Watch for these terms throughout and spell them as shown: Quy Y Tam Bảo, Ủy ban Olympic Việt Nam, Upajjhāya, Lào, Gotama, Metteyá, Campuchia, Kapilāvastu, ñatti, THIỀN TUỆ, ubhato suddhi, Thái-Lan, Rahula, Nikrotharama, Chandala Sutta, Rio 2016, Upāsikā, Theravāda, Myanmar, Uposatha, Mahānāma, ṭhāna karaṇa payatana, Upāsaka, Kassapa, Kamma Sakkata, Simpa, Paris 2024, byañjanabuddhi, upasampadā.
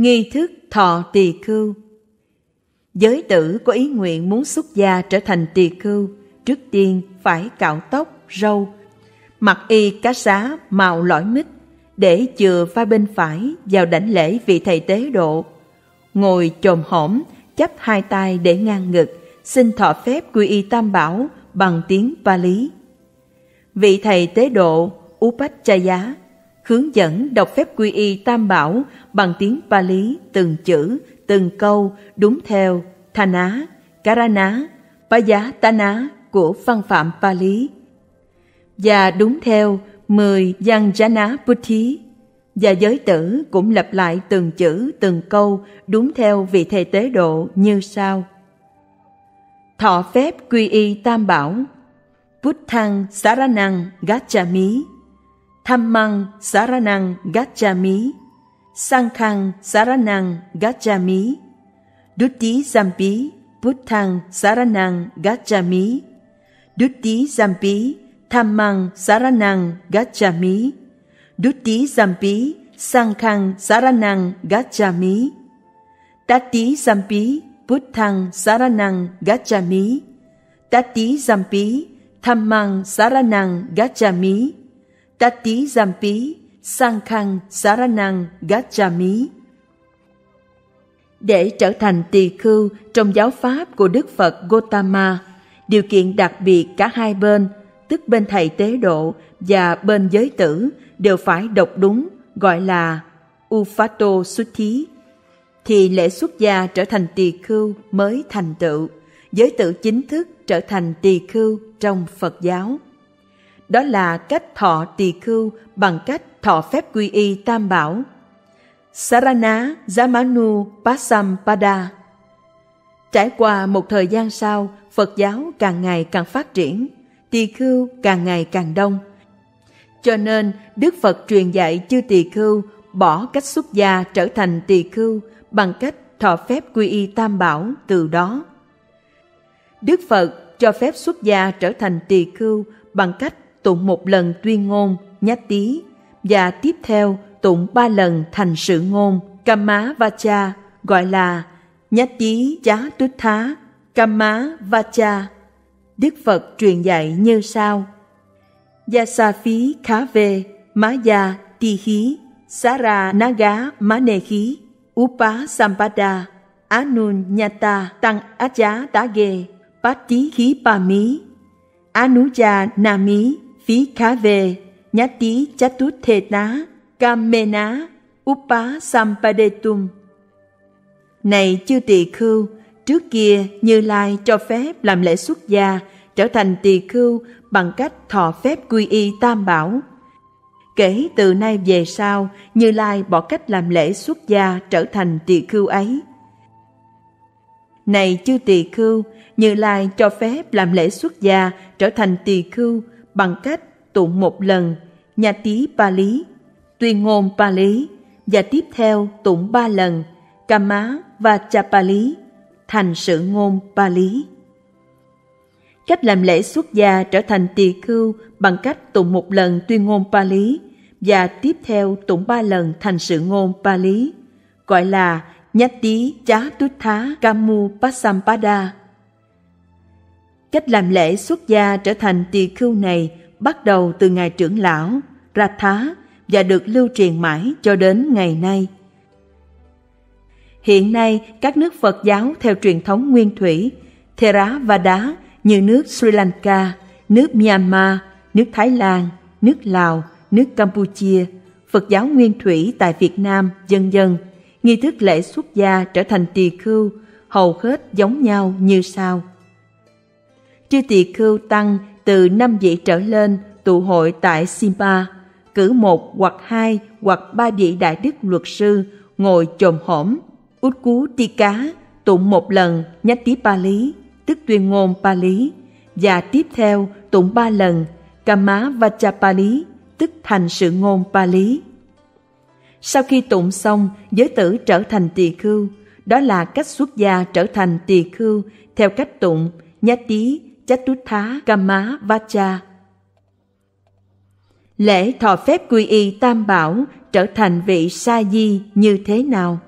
Nghi thức thọ tỳ khưu. Giới tử có ý nguyện muốn xuất gia trở thành tỳ khưu, trước tiên phải cạo tóc, râu, mặc y cá sá màu lõi mít, để chừa vai bên phải vào đảnh lễ vị thầy tế độ, ngồi chồm hổm, chắp hai tay để ngang ngực, xin thọ phép quy y Tam Bảo bằng tiếng Pāḷi. Vị thầy tế độ Upajjhāya hướng dẫn đọc phép quy y Tam Bảo bằng tiếng Pāḷi từng chữ, từng câu đúng theo ṭhāna karaṇa payatana của văn phạm Pāḷi và đúng theo 10 byañjanabuddhi, và giới tử cũng lặp lại từng chữ từng câu đúng theo vị thầy tế độ như sau. Thọ phép quy y Tam Bảo: Buddhaṃ saraṇaṃ gacchāmi, Dhammam saraṇaṃ gacchāmi, Saṅgham saraṇaṃ gacchāmi, Buddhi Buddhaṃ saraṇaṃ gacchāmi, Buddhi Dhammam saraṇaṃ gacchāmi, Buddhi Saṅgham saraṇaṃ gacchāmi, Tati Buddhaṃ saraṇaṃ gacchāmi, Tati Dhammam saraṇaṃ gacchāmi, Tati Saṅgham saraṇaṃ gacchāmi. Để trở thành tỳ khưu trong giáo pháp của Đức Phật Gotama, điều kiện đặc biệt cả hai bên, tức bên thầy tế độ và bên giới tử, đều phải đọc đúng, gọi là ubhato suddhi, thì lễ xuất gia trở thành tỳ khưu mới thành tựu. Giới tử chính thức trở thành tỳ khưu trong Phật giáo. Đó là cách thọ tỳ khưu bằng cách thọ phép quy y Tam Bảo. Sarana Zamanu Pasampada. Trải qua một thời gian sau, Phật giáo càng ngày càng phát triển, tỳ khưu càng ngày càng đông. Cho nên, Đức Phật truyền dạy chư tỳ khưu bỏ cách xuất gia trở thành tỳ khưu bằng cách thọ phép quy y Tam Bảo từ đó. Đức Phật cho phép xuất gia trở thành tỳ khưu bằng cách tụng một lần tuyên ngôn ñatti và tiếp theo tụng 3 lần thành sự ngôn Kamma Vacha, gọi là ñatti chá tút thá Kamma Vacha. Đức Phật truyền dạy như sau: Gia sa phí khá về má gia ti khí xá ra ná gá má nề khí upasampadā anuññata tăng á chá tá ghê bát tí khí pa mí anuja na mí phí khá về ñatti chá tút thê tá Kamena upasampadetum. Này chư tỳ khưu, trước kia Như Lai cho phép làm lễ xuất gia trở thành tỳ khưu bằng cách thọ phép quy y Tam Bảo. Kể từ nay về sau, Như Lai bỏ cách làm lễ xuất gia trở thành tỳ khưu ấy. Này chư tỳ khưu, Như Lai cho phép làm lễ xuất gia trở thành tỳ khưu bằng cách tụng 1 lần ñatti Pāḷi, tuyên ngôn Pāḷi, và tiếp theo tụng 3 lần Kamma Vacha Pāḷi, thành sự ngôn Pāḷi. Cách làm lễ xuất gia trở thành tỳ khưu bằng cách tụng 1 lần tuyên ngôn Pāḷi và tiếp theo tụng 3 lần thành sự ngôn Pāḷi, gọi là ñatti chá tút thá Kammu Pasampada. Cách làm lễ xuất gia trở thành tỳ khưu này bắt đầu từ ngày trưởng lão Ratha và được lưu truyền mãi cho đến ngày nay. Hiện nay, các nước Phật giáo theo truyền thống nguyên thủy Theravāda như nước Sri Lanka, nước Myanmar, nước Thái Lan, nước Lào, nước Campuchia, Phật giáo nguyên thủy tại Việt Nam, vân vân, nghi thức lễ xuất gia trở thành tỳ khưu hầu hết giống nhau như sau. Chư tỳ khưu tăng từ 5 vị trở lên tụ hội tại Simpa, cử 1 hoặc 2 hoặc 3 vị đại đức luật sư ngồi chồm hổm út cú ti cá, tụng 1 lần ñatti Pāḷi, tức tuyên ngôn Pāḷi, và tiếp theo tụng 3 lần Kamma Vacha Pāḷi, tức thành sự ngôn Pāḷi. Sau khi tụng xong, giới tử trở thành tỳ khưu. Đó là cách xuất gia trở thành tỳ khưu theo cách tụng ñatti chatuttha Kamma Vacha. Lễ thọ phép quy y Tam Bảo trở thành vị sa di như thế nào?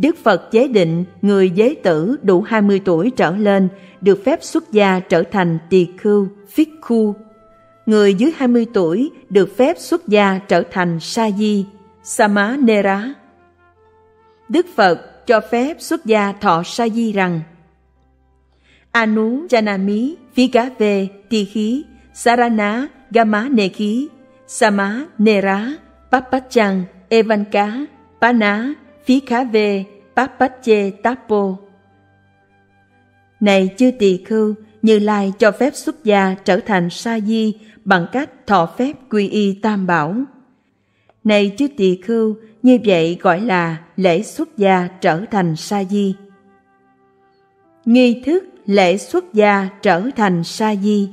Đức Phật chế định người giới tử đủ 20 tuổi trở lên được phép xuất gia trở thành tỳ khưu, phiết khu. Người dưới 20 tuổi được phép xuất gia trở thành sa di, sama nera. Đức Phật cho phép xuất gia thọ sa di rằng: Anu janami vigave tihi sarana gama neki sama nera papachang evanka pana vikave papache tapo. Này chư tỳ khưu, Như Lai cho phép xuất gia trở thành sa di bằng cách thọ phép quy y tam bảo. Này chư tỳ khưu, như vậy gọi là lễ xuất gia trở thành sa di. Nghi thức lễ xuất gia trở thành sa di.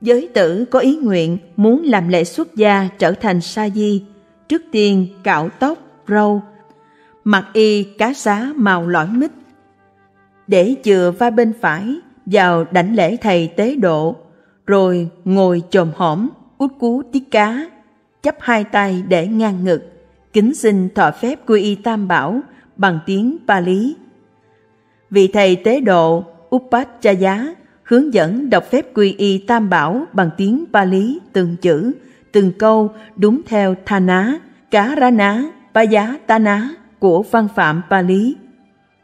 Giới tử có ý nguyện muốn làm lễ xuất gia trở thành sa di, trước tiên cạo tóc, râu, mặc y cá sá màu lõi mít, để chừa va bên phải vào đảnh lễ thầy tế độ, rồi ngồi chồm hổm, út cú tí cá, chắp hai tay để ngang ngực, kính xin thọ phép quy y tam bảo bằng tiếng Pāļi. Vị thầy tế độ Upajjhāya hướng dẫn đọc phép quy y tam bảo bằng tiếng Pāļi từng chữ, từng câu đúng theo ṭhāna karaṇa payatana của văn phạm Pāļi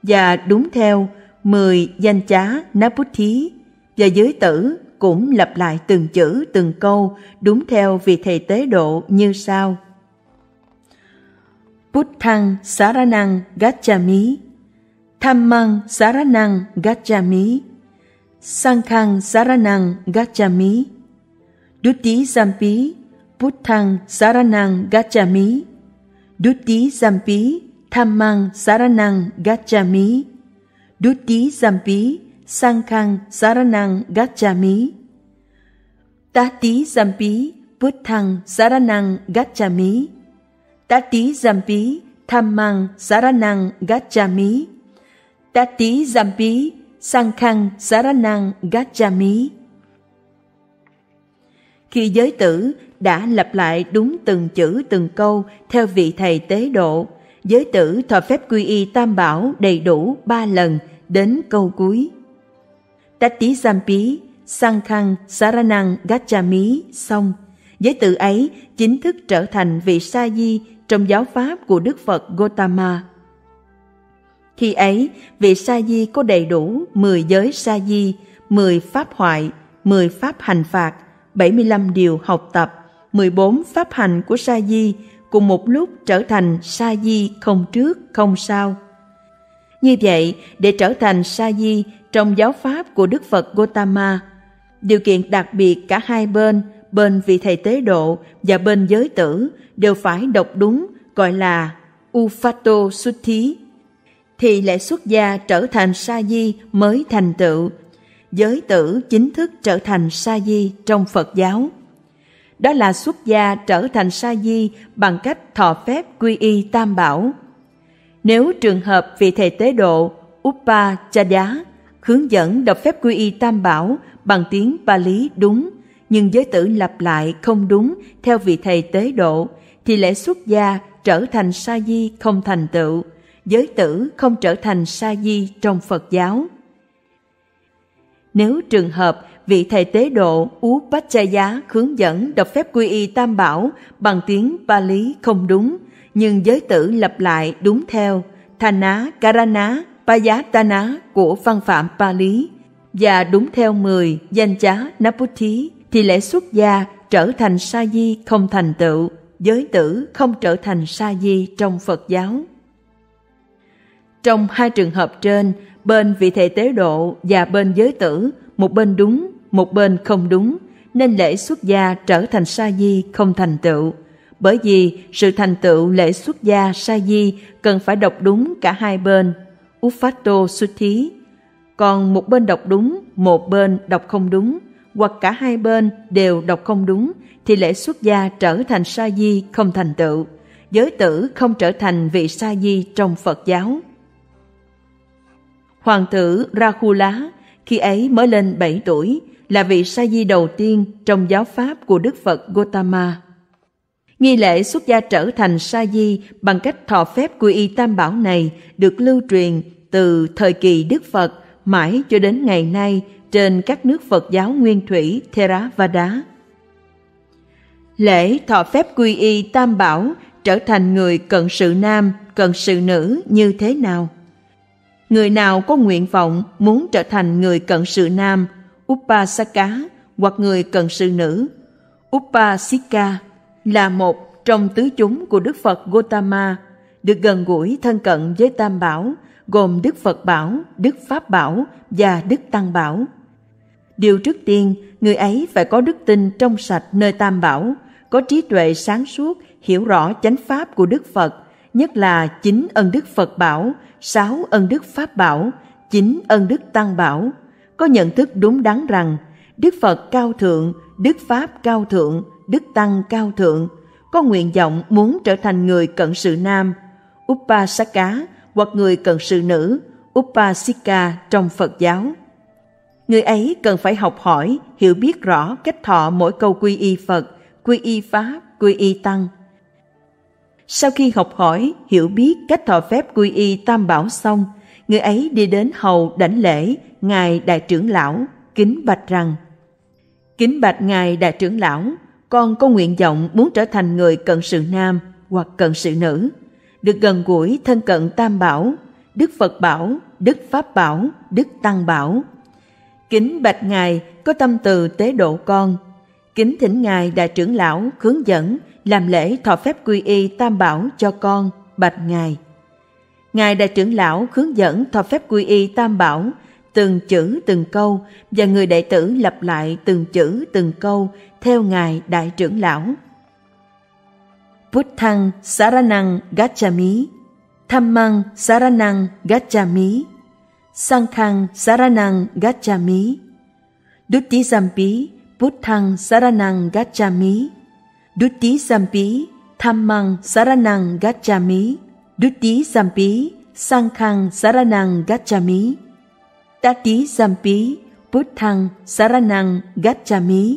và đúng theo 10 danh chá Naputhi, và giới tử cũng lặp lại từng chữ từng câu đúng theo vị thầy tế độ như sau: Buddhaṃ saraṇaṃ gacchāmi, Dhammam saraṇaṃ gacchāmi, Saṅgham saraṇaṃ gacchāmi, Dutti sampi Buddhaṃ saraṇaṃ gacchāmi, Dutti sampi Dhammam saraṇaṃ gacchāmi, Dutti sampi Saṅgham saraṇaṃ gacchāmi, Tati sampi Buddhaṃ saraṇaṃ gacchāmi, Tati sampi Dhammam saraṇaṃ gacchāmi, Tati sampi Saṅgham saraṇaṃ gacchāmi. Khi giới tử đã lặp lại đúng từng chữ từng câu theo vị thầy tế độ, giới tử thọ phép quy y tam bảo đầy đủ 3 lần đến câu cuối. Tati sampi Saṅgham saraṇaṃ gacchāmi xong, giới tử ấy chính thức trở thành vị sa di trong giáo pháp của Đức Phật Gotama. Khi ấy, vị sa di có đầy đủ 10 giới sa di, 10 pháp hoại, 10 pháp hành phạt, 75 điều học tập, 14 pháp hành của sa di, cùng một lúc trở thành sa di không trước không sau. Như vậy, để trở thành sa di trong giáo pháp của Đức Phật Gotama, điều kiện đặc biệt cả hai bên, bên vị thầy tế độ và bên giới tử, đều phải đọc đúng, gọi là ubhato suddhi, thì lễ xuất gia trở thành sa di mới thành tựu. Giới tử chính thức trở thành sa di trong Phật giáo. Đó là xuất gia trở thành sa di bằng cách thọ phép quy y tam bảo. Nếu trường hợp vị thầy tế độ Upajjhāya hướng dẫn đọc phép quy y tam bảo bằng tiếng Pāļi đúng, nhưng giới tử lặp lại không đúng theo vị thầy tế độ, thì lễ xuất gia trở thành sa di không thành tựu, giới tử không trở thành sa di trong Phật giáo. Nếu trường hợp vị thầy tế độ Upajjhāya hướng dẫn đọc phép quy y tam bảo bằng tiếng Pāļi không đúng, nhưng giới tử lặp lại đúng theo ṭhāna karaṇa payatana của văn phạm Pāļi và đúng theo 10 danh chá Naputhi, thì lễ xuất gia trở thành sa di không thành tựu, giới tử không trở thành sa di trong Phật giáo. Trong hai trường hợp trên, bên vị thầy tế độ và bên giới tử, một bên đúng, một bên không đúng, nên lễ xuất gia trở thành sa di không thành tựu. Bởi vì sự thành tựu lễ xuất gia sa di cần phải đọc đúng cả hai bên, Uphato Suthi. Còn một bên đọc đúng, một bên đọc không đúng, hoặc cả hai bên đều đọc không đúng, thì lễ xuất gia trở thành sa di không thành tựu. Giới tử không trở thành vị sa di trong Phật giáo. Hoàng tử Rahula khi ấy mới lên 7 tuổi, là vị sa di đầu tiên trong giáo pháp của Đức Phật Gotama. Nghi lễ xuất gia trở thành sa di bằng cách thọ phép quy y tam bảo này được lưu truyền từ thời kỳ Đức Phật mãi cho đến ngày nay trên các nước Phật giáo nguyên thủy Theravāda. Lễ thọ phép quy y tam bảo trở thành người cận sự nam, cận sự nữ như thế nào? Người nào có nguyện vọng muốn trở thành người cận sự nam, Upāsaka, hoặc người cận sự nữ, Upāsikā, là một trong tứ chúng của Đức Phật Gotama, được gần gũi thân cận với Tam Bảo, gồm Đức Phật Bảo, Đức Pháp Bảo và Đức Tăng Bảo. Điều trước tiên, người ấy phải có đức tin trong sạch nơi Tam Bảo, có trí tuệ sáng suốt, hiểu rõ chánh pháp của Đức Phật, nhất là 9 ân đức Phật Bảo, 6 ân đức Pháp Bảo, 9 ân đức Tăng Bảo, có nhận thức đúng đắn rằng Đức Phật cao thượng, Đức Pháp cao thượng, Đức Tăng cao thượng, có nguyện vọng muốn trở thành người cận sự nam, Upāsaka, hoặc người cận sự nữ, Upāsikā trong Phật giáo. Người ấy cần phải học hỏi, hiểu biết rõ cách thọ mỗi câu quy y Phật, quy y Pháp, quy y Tăng. Sau khi học hỏi, hiểu biết cách thọ phép quy y Tam Bảo xong, người ấy đi đến hầu đảnh lễ Ngài Đại trưởng lão, kính bạch rằng: Kính bạch Ngài Đại trưởng lão, con có nguyện vọng muốn trở thành người cận sự nam hoặc cận sự nữ, được gần gũi thân cận Tam Bảo, Đức Phật Bảo, Đức Pháp Bảo, Đức Tăng Bảo. Kính bạch Ngài có tâm từ tế độ con. Kính thỉnh Ngài Đại trưởng lão hướng dẫn làm lễ thọ phép quy y Tam Bảo cho con, bạch Ngài. Ngài Đại trưởng lão hướng dẫn thọ phép quy y Tam Bảo từng chữ từng câu, và người đệ tử lặp lại từng chữ từng câu theo Ngài Đại trưởng lão. Buddhaṃ saraṇaṃ gacchāmi, Dhammam saraṇaṃ gacchāmi, Saṅgham saraṇaṃ gacchāmi, Duttisampi Buddhaṃ saraṇaṃ gacchāmi, Duttisampi Dhammam saraṇaṃ gacchāmi, Duttisampi Saṅgham saraṇaṃ gacchāmi, Tattisampi Buddhaṃ saraṇaṃ gacchāmi,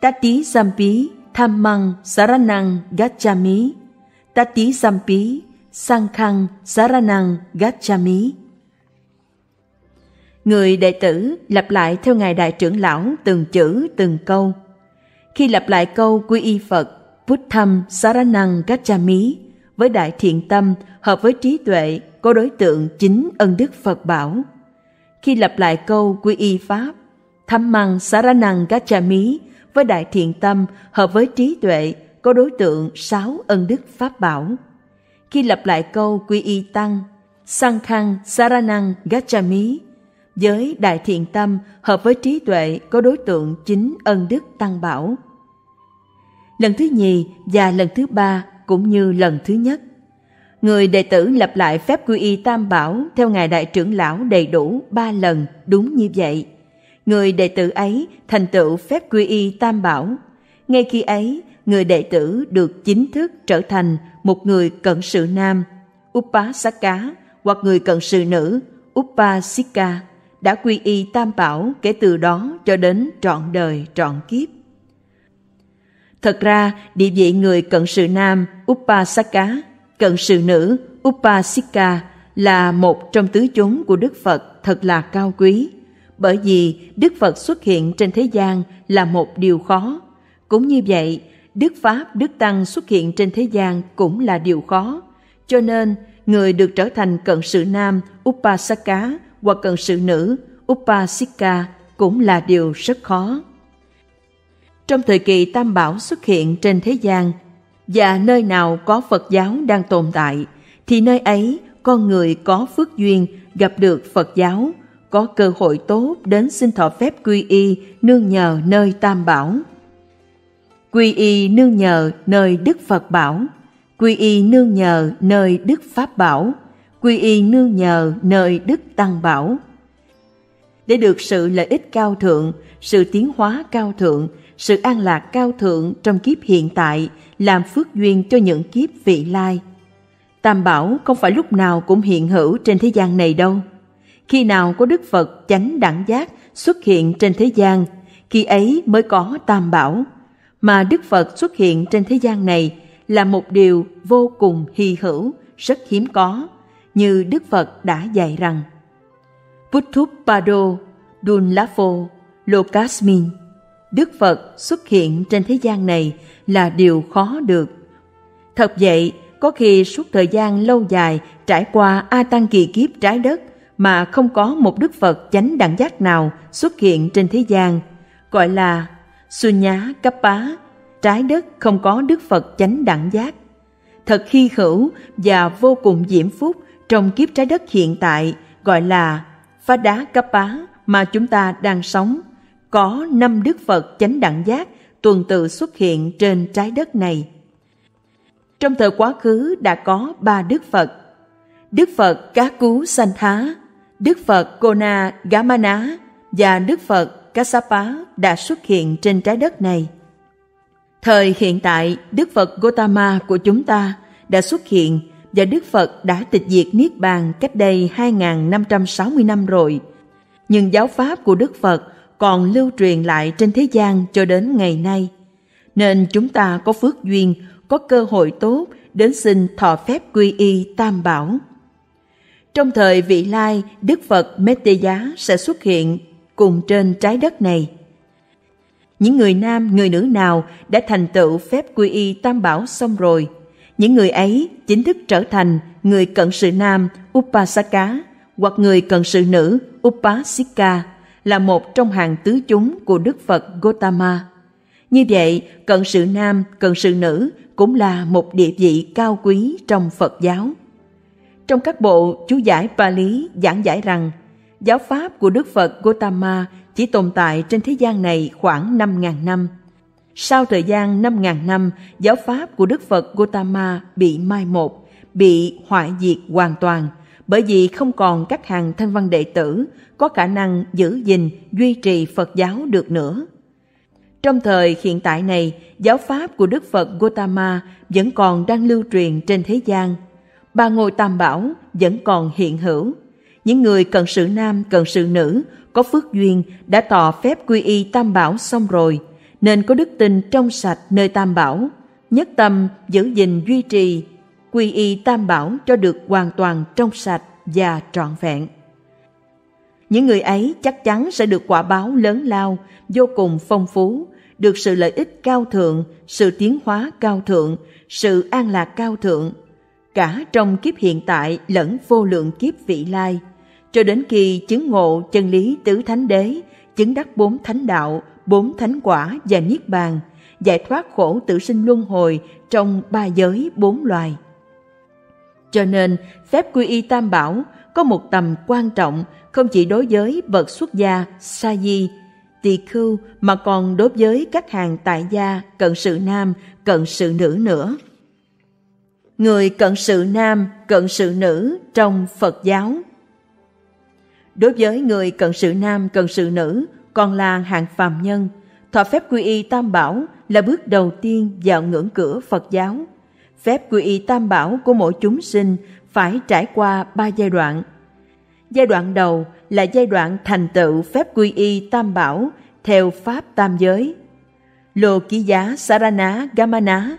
Tattisampi Dhammam saraṇaṃ gacchāmi, Tattisampi Saṅgham saraṇaṃ gacchāmi. Người đệ tử lặp lại theo Ngài Đại trưởng lão từng chữ từng câu. Khi lặp lại câu quy y Phật, Buddhaṃ saraṇaṃ gacchāmi, với đại thiện tâm, hợp với trí tuệ, có đối tượng 9 ân đức Phật Bảo. Khi lặp lại câu quy y Pháp, Dhammam saraṇaṃ gacchāmi, với đại thiện tâm, hợp với trí tuệ, có đối tượng 6 ân đức Pháp Bảo. Khi lặp lại câu quy y Tăng, Saṅgham saraṇaṃ gacchāmi, với đại thiện tâm, hợp với trí tuệ, có đối tượng 9 ân đức Tăng Bảo. Lần thứ nhì và lần thứ ba cũng như lần thứ nhất, người đệ tử lặp lại phép quy y Tam Bảo theo Ngài Đại trưởng lão đầy đủ 3 lần đúng như vậy. Người đệ tử ấy thành tựu phép quy y Tam Bảo. Ngay khi ấy, người đệ tử được chính thức trở thành một người cận sự nam, Upāsaka, hoặc người cận sự nữ, Upāsikā, đã quy y Tam Bảo kể từ đó cho đến trọn đời trọn kiếp. Thật ra, địa vị người cận sự nam, Upāsaka, cận sự nữ, Upāsikā, là một trong tứ chúng của Đức Phật thật là cao quý, bởi vì Đức Phật xuất hiện trên thế gian là một điều khó. Cũng như vậy, Đức Pháp, Đức Tăng xuất hiện trên thế gian cũng là điều khó. Cho nên, người được trở thành cận sự nam, Upāsaka, hoặc cận sự nữ, Upāsikā, cũng là điều rất khó. Trong thời kỳ Tam Bảo xuất hiện trên thế gian, và nơi nào có Phật giáo đang tồn tại, thì nơi ấy con người có phước duyên gặp được Phật giáo, có cơ hội tốt đến xin thọ phép quy y nương nhờ nơi Tam Bảo. Quy y nương nhờ nơi Đức Phật Bảo, quy y nương nhờ nơi Đức Pháp Bảo, quy y nương nhờ nơi Đức Tăng Bảo. Để được sự lợi ích cao thượng, sự tiến hóa cao thượng, sự an lạc cao thượng trong kiếp hiện tại, làm phước duyên cho những kiếp vị lai. Tam Bảo không phải lúc nào cũng hiện hữu trên thế gian này đâu. Khi nào có Đức Phật chánh đẳng giác xuất hiện trên thế gian, khi ấy mới có Tam Bảo. Mà Đức Phật xuất hiện trên thế gian này là một điều vô cùng hy hữu, rất hiếm có, như Đức Phật đã dạy rằng: Putthuppado dunlapho lokasmin. Đức Phật xuất hiện trên thế gian này là điều khó được. Thật vậy, có khi suốt thời gian lâu dài trải qua a tăng kỳ kiếp trái đất mà không có một Đức Phật chánh đẳng giác nào xuất hiện trên thế gian, gọi là Sunya Kappá, trái đất không có Đức Phật chánh đẳng giác. Thật hy hữu và vô cùng diễm phúc trong kiếp trái đất hiện tại, gọi là Phá Đá Kappá mà chúng ta đang sống, có 5 Đức Phật chánh đẳng giác tuần tự xuất hiện trên trái đất này. Trong thời quá khứ đã có 3 Đức Phật: Đức Phật Cá Cú Sanh Thá, Đức Phật Kona Gamana và Đức Phật Kassapa đã xuất hiện trên trái đất này. Thời hiện tại, Đức Phật Gotama của chúng ta đã xuất hiện và Đức Phật đã tịch diệt Niết Bàn cách đây 2.560 năm rồi. Nhưng giáo pháp của Đức Phật còn lưu truyền lại trên thế gian cho đến ngày nay. Nên chúng ta có phước duyên, có cơ hội tốt đến xin thọ phép quy y Tam Bảo. Trong thời vị lai, Đức Phật Metteyá sẽ xuất hiện cùng trên trái đất này. Những người nam, người nữ nào đã thành tựu phép quy y Tam Bảo xong rồi, những người ấy chính thức trở thành người cận sự nam Upāsaka hoặc người cận sự nữ Upāsikā, là một trong hàng tứ chúng của Đức Phật Gotama. Như vậy, cận sự nam, cận sự nữ cũng là một địa vị cao quý trong Phật giáo. Trong các bộ chú giải Pāḷi giảng giải rằng, giáo pháp của Đức Phật Gotama chỉ tồn tại trên thế gian này khoảng 5.000 năm. Sau thời gian 5.000 năm, giáo pháp của Đức Phật Gotama bị mai một, bị hoại diệt hoàn toàn, bởi vì không còn các hàng thanh văn đệ tử có khả năng giữ gìn, duy trì Phật giáo được nữa. Trong thời hiện tại này, giáo pháp của Đức Phật Gotama vẫn còn đang lưu truyền trên thế gian. Ba ngôi Tam Bảo vẫn còn hiện hữu. Những người cận sự nam, cận sự nữ có phước duyên đã tỏ phép quy y Tam Bảo xong rồi, nên có đức tin trong sạch nơi Tam Bảo, nhất tâm giữ gìn duy trì quy y Tam Bảo cho được hoàn toàn trong sạch và trọn vẹn. Những người ấy chắc chắn sẽ được quả báo lớn lao, vô cùng phong phú, được sự lợi ích cao thượng, sự tiến hóa cao thượng, sự an lạc cao thượng, cả trong kiếp hiện tại lẫn vô lượng kiếp vị lai, cho đến khi chứng ngộ chân lý tứ thánh đế, chứng đắc 4 thánh đạo, 4 thánh quả và Niết Bàn, giải thoát khổ tử sinh luân hồi trong 3 giới 4 loài. Cho nên, phép quy y Tam Bảo có một tầm quan trọng không chỉ đối với bậc xuất gia, sa di, tỳ khưu mà còn đối với các hàng tại gia, cận sự nam, cận sự nữ nữa. Người cận sự nam, cận sự nữ trong Phật giáo. Đối với người cận sự nam, cận sự nữ còn là hạng phàm nhân, thọ phép quy y Tam Bảo là bước đầu tiên vào ngưỡng cửa Phật giáo. Phép quy y Tam Bảo của mỗi chúng sinh phải trải qua 3 giai đoạn. Giai đoạn đầu là giai đoạn thành tựu phép quy y Tam Bảo theo pháp tam giới, lô ký giá sarana gamana.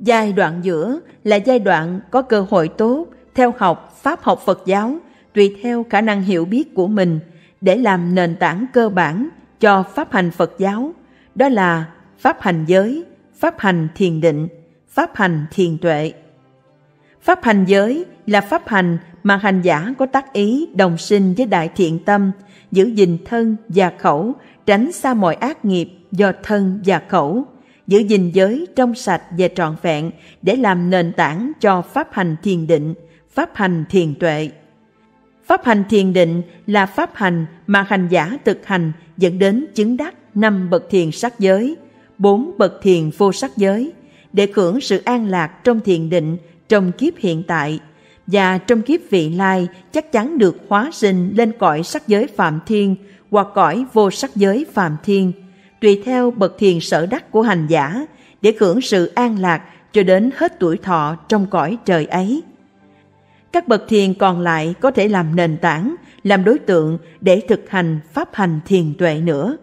Giai đoạn giữa là giai đoạn có cơ hội tốt theo học pháp học Phật giáo tùy theo khả năng hiểu biết của mình để làm nền tảng cơ bản cho pháp hành Phật giáo, đó là pháp hành giới, pháp hành thiền định, pháp hành thiền tuệ. Pháp hành giới là pháp hành mà hành giả có tác ý đồng sinh với đại thiện tâm, giữ gìn thân và khẩu, tránh xa mọi ác nghiệp do thân và khẩu, giữ gìn giới trong sạch và trọn vẹn để làm nền tảng cho pháp hành thiền định, pháp hành thiền tuệ. Pháp hành thiền định là pháp hành mà hành giả thực hành dẫn đến chứng đắc 5 bậc thiền sắc giới, 4 bậc thiền vô sắc giới để hưởng sự an lạc trong thiền định trong kiếp hiện tại, và trong kiếp vị lai chắc chắn được hóa sinh lên cõi sắc giới Phạm Thiên hoặc cõi vô sắc giới Phạm Thiên, tùy theo bậc thiền sở đắc của hành giả để hưởng sự an lạc cho đến hết tuổi thọ trong cõi trời ấy. Các bậc thiền còn lại có thể làm nền tảng, làm đối tượng để thực hành pháp hành thiền tuệ nữa.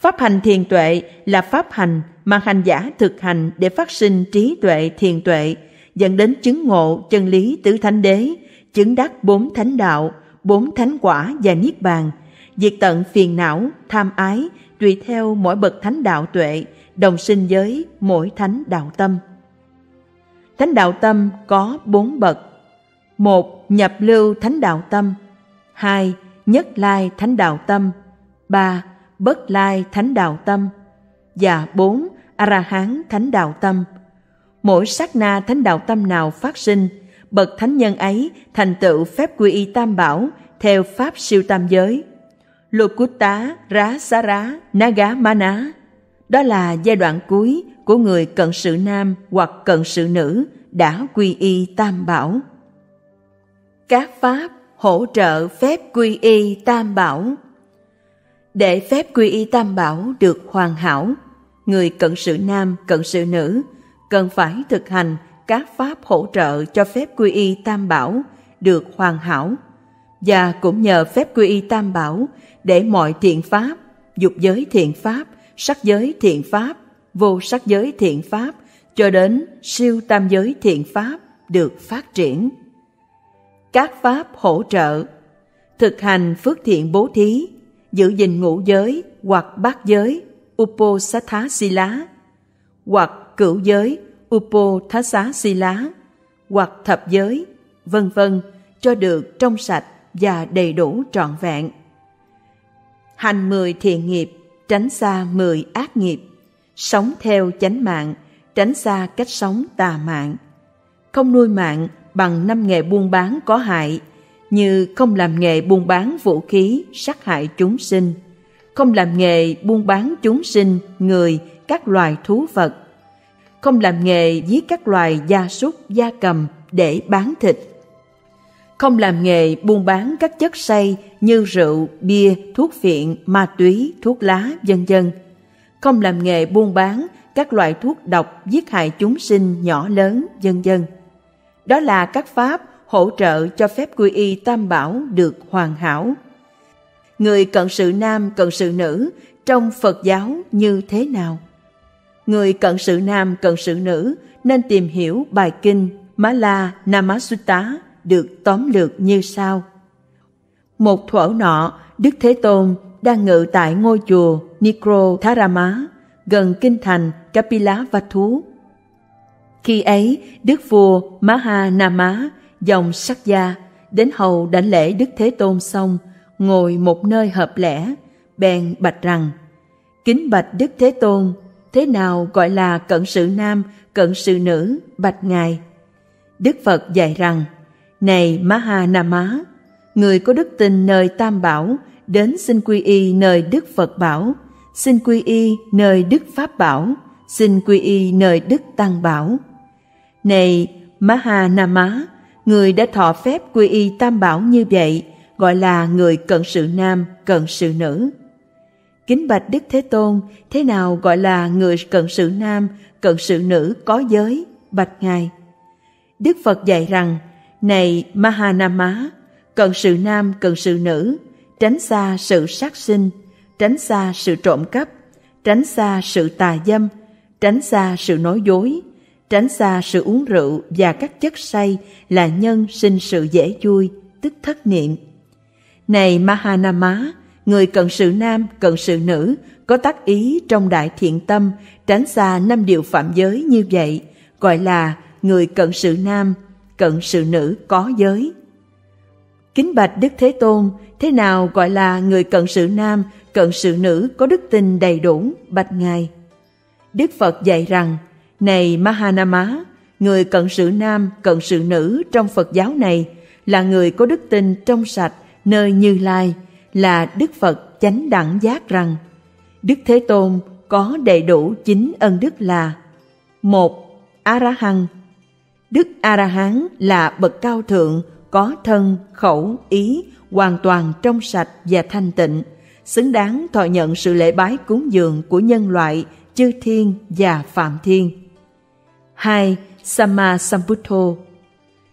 Pháp hành thiền tuệ là pháp hành mà hành giả thực hành để phát sinh trí tuệ thiền tuệ, dẫn đến chứng ngộ chân lý tứ thánh đế, chứng đắc bốn thánh đạo, bốn thánh quả và niết bàn, diệt tận phiền não, tham ái, tùy theo mỗi bậc thánh đạo tuệ, đồng sinh với mỗi thánh đạo tâm. Thánh đạo tâm có bốn bậc. 1. Nhập lưu thánh đạo tâm. 2. Nhất lai thánh đạo tâm. 3. Bất lai thánh đạo tâm. Và 4. A-ra-hán thánh đạo tâm. Mỗi sát na thánh đạo tâm nào phát sinh, bậc thánh nhân ấy thành tựu phép quy y tam bảo theo pháp siêu tam giới. Lokutta rá xá rá naga ma ná. Đó là giai đoạn cuối của người cận sự nam hoặc cận sự nữ đã quy y tam bảo. Các pháp hỗ trợ phép quy y tam bảo. Để phép quy y tam bảo được hoàn hảo, người cận sự nam, cận sự nữ cần phải thực hành các pháp hỗ trợ cho phép quy y tam bảo được hoàn hảo, và cũng nhờ phép quy y tam bảo để mọi thiện pháp, dục giới thiện pháp, sắc giới thiện pháp, vô sắc giới thiện pháp cho đến siêu tam giới thiện pháp được phát triển. Các pháp hỗ trợ: thực hành phước thiện bố thí, giữ gìn ngũ giới hoặc bát giới Uposatha Sila, hoặc cửu giới Upothasa Sila, hoặc thập giới, vân vân, cho được trong sạch và đầy đủ trọn vẹn. Hành 10 thiện nghiệp, tránh xa 10 ác nghiệp. Sống theo chánh mạng, tránh xa cách sống tà mạng. Không nuôi mạng bằng 5 nghề buôn bán có hại, như không làm nghề buôn bán vũ khí sát hại chúng sinh, không làm nghề buôn bán chúng sinh, người, các loài thú vật, không làm nghề giết các loài gia súc, gia cầm để bán thịt, không làm nghề buôn bán các chất say như rượu, bia, thuốc phiện, ma túy, thuốc lá, vân vân, không làm nghề buôn bán các loại thuốc độc giết hại chúng sinh nhỏ lớn, vân vân. Đó là các pháp hỗ trợ cho phép quy y tam bảo được hoàn hảo. Người cận sự nam, cận sự nữ trong Phật giáo như thế nào? Người cận sự nam, cận sự nữ nên tìm hiểu bài kinh Mahānāma Sutta được tóm lược như sau. Một thuở nọ, Đức Thế Tôn đang ngự tại ngôi chùa Nikrotharama gần kinh thành Kapilāvastu. Khi ấy, Đức vua Mahānāma dòng sắc gia đến hầu đảnh lễ Đức Thế Tôn xong, ngồi một nơi hợp lẽ, bèn bạch rằng: Kính bạch Đức Thế Tôn, thế nào gọi là cận sự nam, cận sự nữ, bạch ngài? Đức Phật dạy rằng: Này Mahānāma, người có đức tin nơi Tam Bảo, đến xin quy y nơi Đức Phật Bảo, xin quy y nơi Đức Pháp Bảo, xin quy y nơi Đức Tăng Bảo. Này Mahānāma, người đã thọ phép quy y Tam Bảo như vậy, gọi là người cận sự nam, cận sự nữ. Kính bạch Đức Thế Tôn, thế nào gọi là người cận sự nam, cận sự nữ có giới, bạch ngài? Đức Phật dạy rằng: Này Mahānāma, cận sự nam, cận sự nữ, tránh xa sự sát sinh, tránh xa sự trộm cắp, tránh xa sự tà dâm, tránh xa sự nói dối, tránh xa sự uống rượu và các chất say là nhân sinh sự dễ vui, tức thất niệm. Này Mahānāma, người cận sự nam, cận sự nữ có tác ý trong đại thiện tâm, tránh xa 5 điều phạm giới như vậy, gọi là người cận sự nam, cận sự nữ có giới. Kính bạch Đức Thế Tôn, thế nào gọi là người cận sự nam, cận sự nữ có đức tin đầy đủ, bạch ngài? Đức Phật dạy rằng: Này Mahānāma, người cận sự nam, cận sự nữ trong Phật giáo này là người có đức tin trong sạch nơi Như Lai, là Đức Phật chánh đẳng giác rằng: Đức Thế Tôn có đầy đủ 9 ân đức là: 1. A-ra-hán. Đức A-ra-hán là bậc cao thượng, có thân, khẩu, ý hoàn toàn trong sạch và thanh tịnh, xứng đáng thọ nhận sự lễ bái cúng dường của nhân loại, chư thiên và phạm thiên. 2. Samma Sambuddho.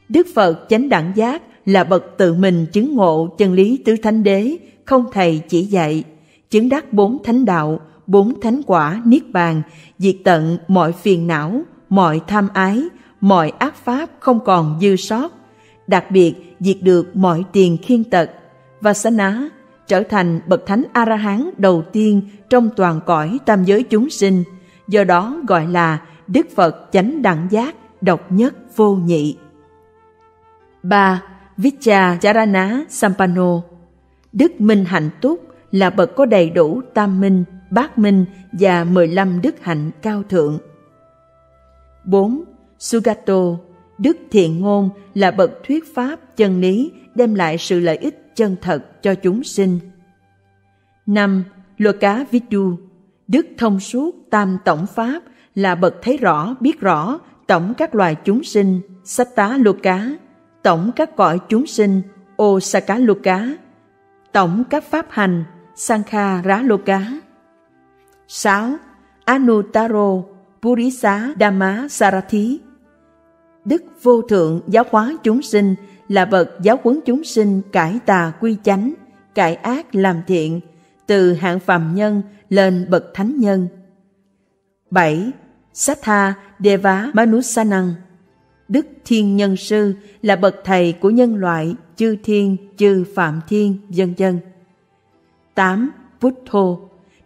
Đức Phật chánh đẳng giác là bậc tự mình chứng ngộ chân lý tứ thánh đế, không thầy chỉ dạy, chứng đắc 4 thánh đạo, bốn thánh quả niết bàn, diệt tận mọi phiền não, mọi tham ái, mọi ác pháp không còn dư sót, đặc biệt diệt được mọi tiền khiên tật, và Vasana trở thành bậc thánh A-la-hán đầu tiên trong toàn cõi tam giới chúng sinh, do đó gọi là Đức Phật chánh đẳng giác độc nhất vô nhị. 3. Vichacharana Sampanno. Đức Minh Hạnh Túc là bậc có đầy đủ tam minh, bát minh và 15 đức hạnh cao thượng. 4. Sugato. Đức Thiện Ngôn là bậc thuyết pháp chân lý, đem lại sự lợi ích chân thật cho chúng sinh. 5. Loka Vidu. Đức Thông Suốt Tam Tổng Pháp là bậc thấy rõ, biết rõ tổng các loài chúng sinh, Sattā Loka, tổng các cõi chúng sinh, Osaka Loka, tổng các pháp hành, Saṅkhara Loka. 6. Anuttaro Purisa Dhamma Sarathi. Đức Vô Thượng Giáo hóa chúng sinh là bậc giáo huấn chúng sinh cải tà quy chánh, cải ác làm thiện, từ hạng phàm nhân lên bậc thánh nhân. 7. Sattha Deva Manusanang. Đức Thiên Nhân Sư là bậc thầy của nhân loại, chư thiên, chư phạm thiên, vân vân. 8. Buddho.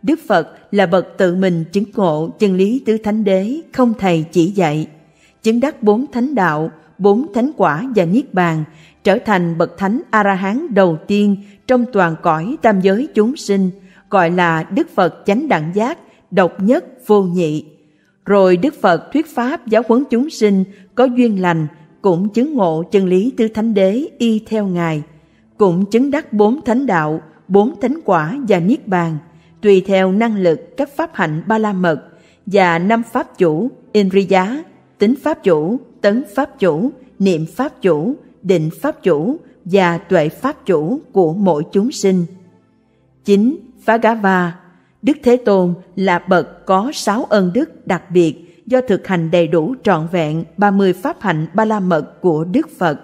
Đức Phật là bậc tự mình chứng ngộ chân lý tứ thánh đế, không thầy chỉ dạy, chứng đắc bốn thánh đạo, bốn thánh quả và niết bàn, trở thành bậc thánh A-la-hán đầu tiên trong toàn cõi tam giới chúng sinh, gọi là Đức Phật chánh đẳng giác độc nhất vô nhị. Rồi Đức Phật thuyết pháp giáo huấn chúng sinh có duyên lành cũng chứng ngộ chân lý tứ thánh đế y theo Ngài, cũng chứng đắc bốn thánh đạo, bốn thánh quả và niết bàn, tùy theo năng lực các pháp hạnh ba la mật và 5 pháp chủ Indriya, tính pháp chủ, tấn pháp chủ, niệm pháp chủ, định pháp chủ và tuệ pháp chủ của mỗi chúng sinh. 9. Phá-gá-va. Đức Thế Tôn là bậc có 6 ân đức đặc biệt do thực hành đầy đủ trọn vẹn 30 pháp hạnh ba la mật của Đức Phật.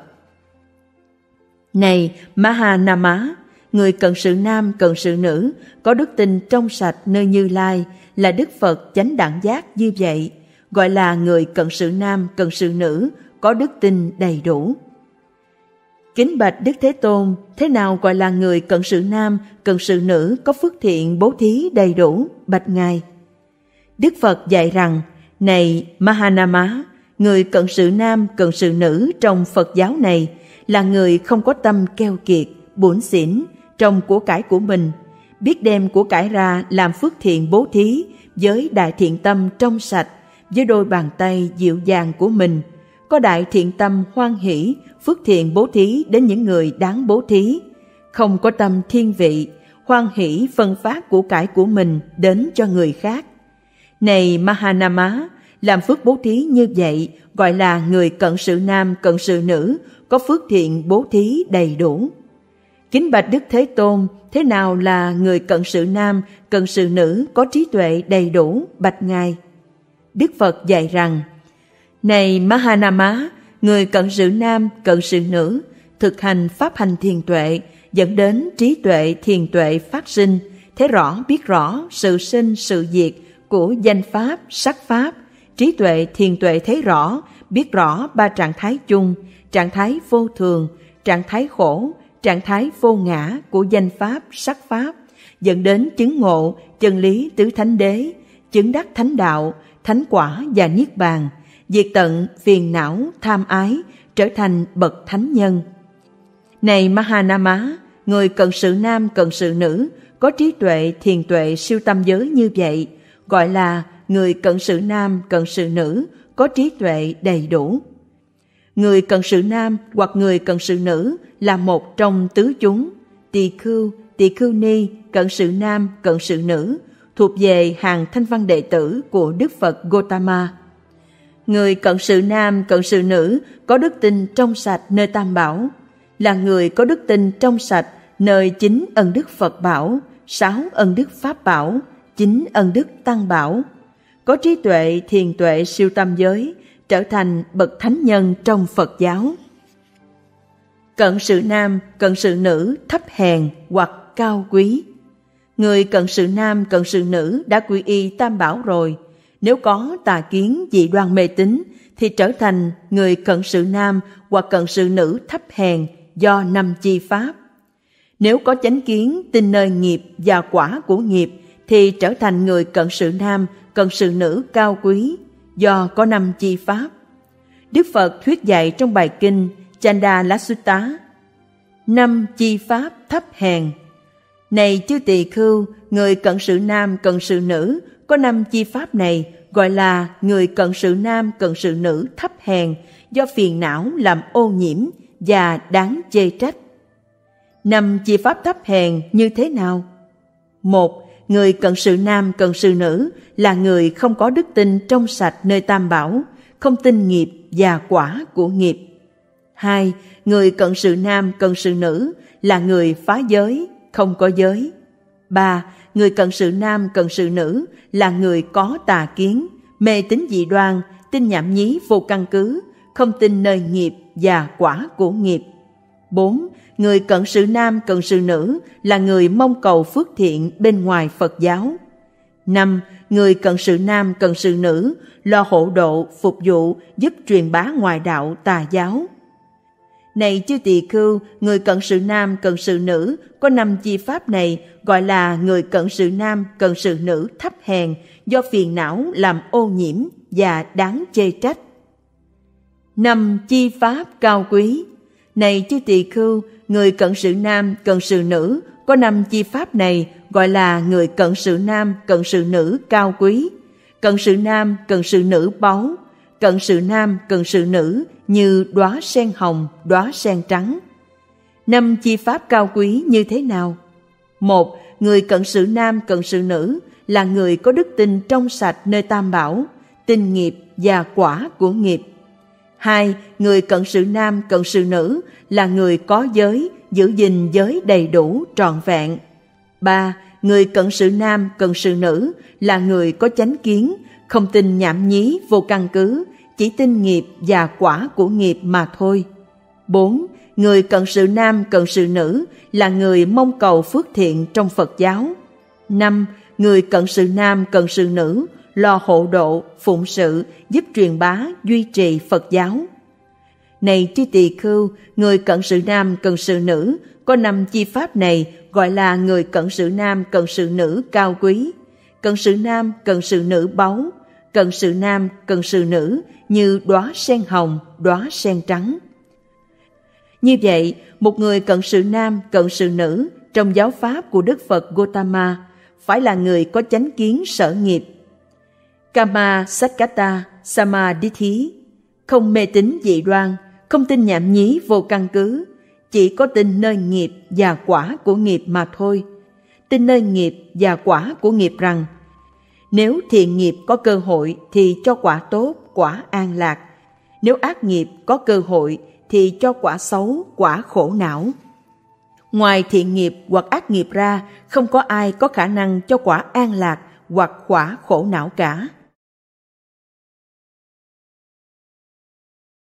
Này Mahānāma, người cận sự nam cận sự nữ có đức tin trong sạch nơi Như Lai là Đức Phật chánh đẳng giác như vậy, gọi là người cận sự nam cận sự nữ có đức tin đầy đủ. Kính bạch Đức Thế Tôn, thế nào gọi là người cận sự nam, cận sự nữ có phước thiện bố thí đầy đủ, bạch Ngài? Đức Phật dạy rằng, này Mahānāma, người cận sự nam, cận sự nữ trong Phật giáo này là người không có tâm keo kiệt, bủn xỉn trong của cải của mình, biết đem của cải ra làm phước thiện bố thí với đại thiện tâm trong sạch, với đôi bàn tay dịu dàng của mình, có đại thiện tâm hoan hỷ, phước thiện bố thí đến những người đáng bố thí, không có tâm thiên vị, hoan hỷ phân phát của cải của mình đến cho người khác. Này Mahānāma, làm phước bố thí như vậy gọi là người cận sự nam, cận sự nữ, có phước thiện bố thí đầy đủ. Kính bạch Đức Thế Tôn, thế nào là người cận sự nam, cận sự nữ có trí tuệ đầy đủ, bạch Ngài? Đức Phật dạy rằng, này Mahānāma, người cận sự nam, cận sự nữ, thực hành pháp hành thiền tuệ, dẫn đến trí tuệ thiền tuệ phát sinh, thấy rõ biết rõ sự sinh sự diệt của danh pháp, sắc pháp. Trí tuệ thiền tuệ thấy rõ, biết rõ ba trạng thái chung, trạng thái vô thường, trạng thái khổ, trạng thái vô ngã của danh pháp, sắc pháp, dẫn đến chứng ngộ chân lý tứ thánh đế, chứng đắc thánh đạo, thánh quả và niết bàn, diệt tận phiền não tham ái, trở thành bậc thánh nhân. Này Mahānāma, người cận sự nam cận sự nữ có trí tuệ thiền tuệ siêu tâm giới như vậy, gọi là người cận sự nam cận sự nữ có trí tuệ đầy đủ. Người cận sự nam hoặc người cận sự nữ là một trong tứ chúng tỳ khưu, tỳ khưu ni, cận sự nam cận sự nữ, thuộc về hàng thanh văn đệ tử của Đức Phật Gotama. Người cận sự nam, cận sự nữ có đức tin trong sạch nơi Tam Bảo, là người có đức tin trong sạch nơi 9 ân đức Phật Bảo, 6 ân đức Pháp Bảo, 9 ân đức Tăng Bảo, có trí tuệ thiền tuệ siêu tam giới, trở thành bậc thánh nhân trong Phật giáo. Cận sự nam, cận sự nữ thấp hèn hoặc cao quý. Người cận sự nam, cận sự nữ đã quy y tam bảo rồi, nếu có tà kiến dị đoan mê tín thì trở thành người cận sự nam hoặc cận sự nữ thấp hèn do năm chi pháp. Nếu có chánh kiến tin nơi nghiệp và quả của nghiệp thì trở thành người cận sự nam, cận sự nữ cao quý do có năm chi pháp. Đức Phật thuyết dạy trong bài kinh Chandala Sutta: năm chi pháp thấp hèn. Này chư tỳ khưu, người cận sự nam, cận sự nữ có năm chi pháp này gọi là người cận sự nam, cận sự nữ thấp hèn do phiền não làm ô nhiễm và đáng chê trách. Năm chi pháp thấp hèn như thế nào? 1. Người cận sự nam, cận sự nữ là người không có đức tin trong sạch nơi tam bảo, không tin nghiệp và quả của nghiệp. 2. Người cận sự nam, cận sự nữ là người phá giới, không có giới. 3. Người cận sự nam, cận sự nữ là người có tà kiến, mê tín dị đoan, tin nhảm nhí vô căn cứ, không tin nơi nghiệp và quả của nghiệp. 4. Người cận sự nam, cận sự nữ là người mong cầu phước thiện bên ngoài Phật giáo. 5. Người cận sự nam, cận sự nữ lo hộ độ, phục vụ, giúp truyền bá ngoại đạo tà giáo. Này chư tỳ khưu, người cận sự nam, cận sự nữ có năm chi pháp này gọi là người cận sự nam, cận sự nữ thấp hèn do phiền não làm ô nhiễm và đáng chê trách. Năm chi pháp cao quý. Này chư tỳ khưu, người cận sự nam, cận sự nữ có năm chi pháp này gọi là người cận sự nam, cận sự nữ cao quý, cận sự nam, cận sự nữ báu, cận sự nam, cận sự nữ như đóa sen hồng, đóa sen trắng. Năm chi pháp cao quý như thế nào? 1. Người cận sự nam, cận sự nữ là người có đức tin trong sạch nơi tam bảo, tin nghiệp và quả của nghiệp. 2. Người cận sự nam, cận sự nữ là người có giới, giữ gìn giới đầy đủ, trọn vẹn. 3. Người cận sự nam, cận sự nữ là người có chánh kiến, không tin nhảm nhí vô căn cứ, chỉ tin nghiệp và quả của nghiệp mà thôi. 4. Người cận sự nam, cận sự nữ là người mong cầu phước thiện trong Phật giáo. 5. Người cận sự nam, cận sự nữ lo hộ độ, phụng sự, giúp truyền bá, duy trì Phật giáo. Này chư tỳ khưu, người cận sự nam, cận sự nữ có năm chi pháp này gọi là người cận sự nam, cận sự nữ cao quý, cận sự nam, cận sự nữ báu, cận sự nam, cận sự nữ như đóa sen hồng, đóa sen trắng. Như vậy, một người cận sự nam, cận sự nữ trong giáo pháp của Đức Phật Gotama phải là người có chánh kiến sở nghiệp, Kamma Sakkata Samadhi, không mê tín dị đoan, không tin nhảm nhí vô căn cứ, chỉ có tin nơi nghiệp và quả của nghiệp mà thôi. Tin nơi nghiệp và quả của nghiệp rằng nếu thiện nghiệp có cơ hội thì cho quả tốt, quả an lạc, nếu ác nghiệp có cơ hội thì cho quả xấu, quả khổ não. Ngoài thiện nghiệp hoặc ác nghiệp ra, không có ai có khả năng cho quả an lạc hoặc quả khổ não cả.